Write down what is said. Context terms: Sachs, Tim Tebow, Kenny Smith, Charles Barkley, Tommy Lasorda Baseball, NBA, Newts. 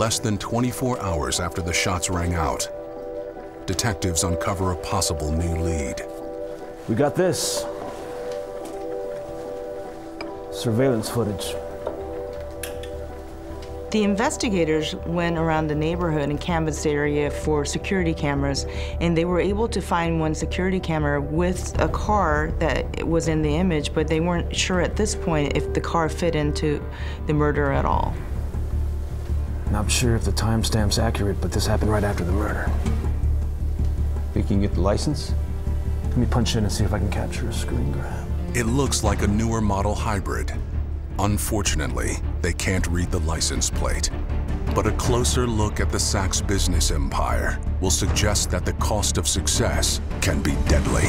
less than 24 hours after the shots rang out, detectives uncover a possible new lead. We got this. Surveillance footage. The investigators went around the neighborhood and canvassed the area for security cameras, and they were able to find one security camera with a car that was in the image, but they weren't sure at this point if the car fit into the murder at all. Not sure if the timestamp's accurate, but this happened right after the murder. Think you can get the license? Let me punch in and see if I can capture a screen grab. It looks like a newer model hybrid. Unfortunately, they can't read the license plate, but a closer look at the Sachs business empire will suggest that the cost of success can be deadly.